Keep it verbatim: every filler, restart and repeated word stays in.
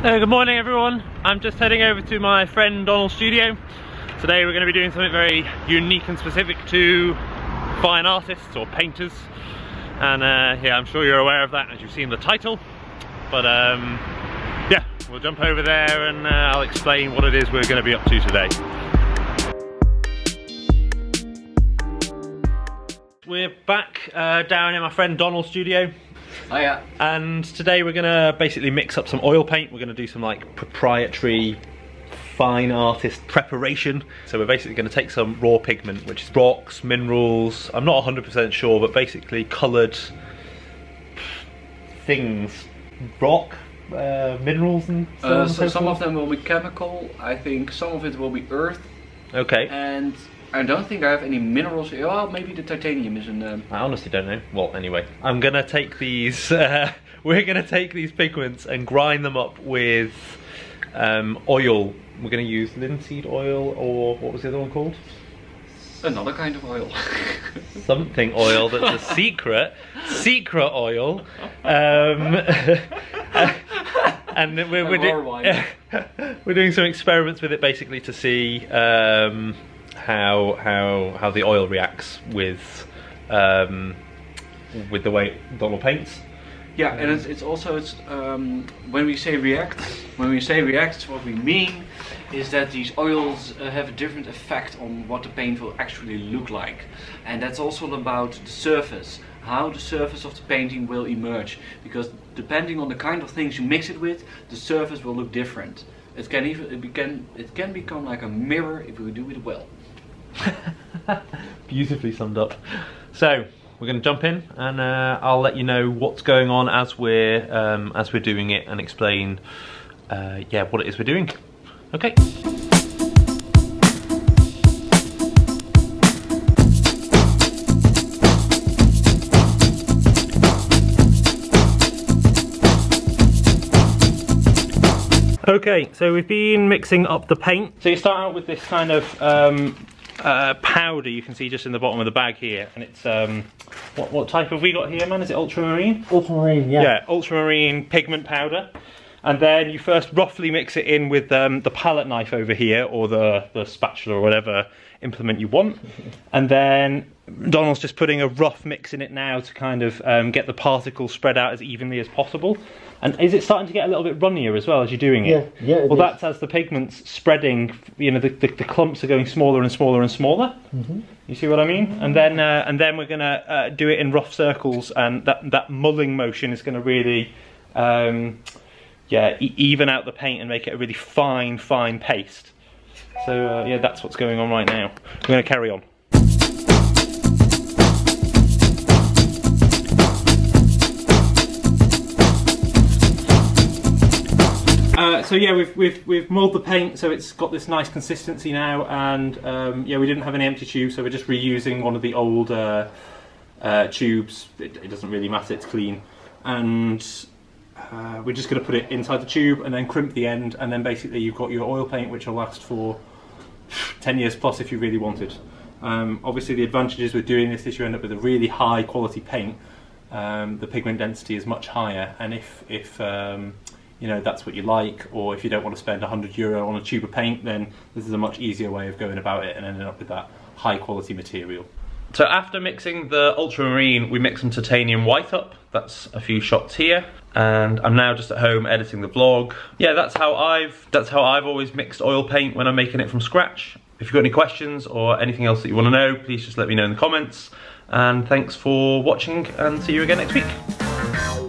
Uh, good morning everyone, I'm just heading over to my friend Donald's studio. Today we're going to be doing something very unique and specific to fine artists or painters, and uh, yeah, I'm sure you're aware of that as you've seen the title, but um, yeah, we'll jump over there and uh, I'll explain what it is we're going to be up to today. We're back uh, down in my friend Donald's studio. Oh yeah. And today we're gonna basically mix up some oil paint. We're gonna do some like proprietary fine artist preparation. So we're basically gonna take some raw pigment, which is rocks, minerals, I'm not one hundred percent sure, but basically coloured things, rock, uh, minerals and stuff. Uh, so some of them will be chemical, I think some of it will be earth. Okay. And I don't think I have any minerals. Well, maybe the titanium is in them. I honestly don't know. Well, anyway, I'm gonna take these. Uh, we're gonna take these pigments and grind them up with um, oil. We're gonna use linseed oil, or what was the other one called? Another kind of oil. Something oil that's a secret, secret oil. Um, and we're we're, do we're doing some experiments with it, basically, to see. Um, How how how the oil reacts with um, with the way Donald paints. Yeah, um, and it's, it's also it's um, when we say react, when we say reacts, what we mean is that these oils uh, have a different effect on what the paint will actually look like, and that's also about the surface, how the surface of the painting will emerge, because depending on the kind of things you mix it with, the surface will look different. It can even it can it can become like a mirror if we do it well. Beautifully summed up. So we're going to jump in, and uh, I'll let you know what's going on as we're um, as we're doing it, and explain uh, yeah what it is we're doing. Okay. Okay, so we've been mixing up the paint. So you start out with this kind of um, uh, powder you can see just in the bottom of the bag here, and it's um, what, what type have we got here, man? Is it ultramarine? Ultramarine, yeah. Yeah, ultramarine pigment powder, and then you first roughly mix it in with um, the palette knife over here, or the the spatula or whatever implement you want, and then Donald's just putting a rough mix in it now to kind of um, get the particles spread out as evenly as possible. And is it starting to get a little bit runnier as well as you're doing it? Yeah, yeah. It well, is. That's as the pigment's spreading. You know, the, the, the clumps are going smaller and smaller and smaller. Mm-hmm. You see what I mean? And then uh, and then we're gonna uh, do it in rough circles, and that that mulling motion is gonna really, um, yeah, e even out the paint and make it a really fine, fine paste. So uh, yeah, that's what's going on right now. We're gonna carry on. Uh, so yeah, we've we've we've mulled the paint, so it's got this nice consistency now, and um, yeah, we didn't have any empty tubes, so we're just reusing one of the old uh, uh, tubes. It, it doesn't really matter; it's clean, and uh, we're just going to put it inside the tube and then crimp the end, and then basically you've got your oil paint, which will last for ten years plus if you really wanted. Um, obviously, the advantages with doing this is you end up with a really high quality paint. Um, the pigment density is much higher, and if if um, you know, that's what you like, or if you don't want to spend one hundred euro on a tube of paint, then this is a much easier way of going about it and ending up with that high quality material. So after mixing the ultramarine, we mix some titanium white up. That's a few shots here, and I'm now just at home editing the vlog. Yeah, that's how I've that's how I've always mixed oil paint when I'm making it from scratch. If you've got any questions or anything else that you want to know, please just let me know in the comments, and thanks for watching, and see you again next week.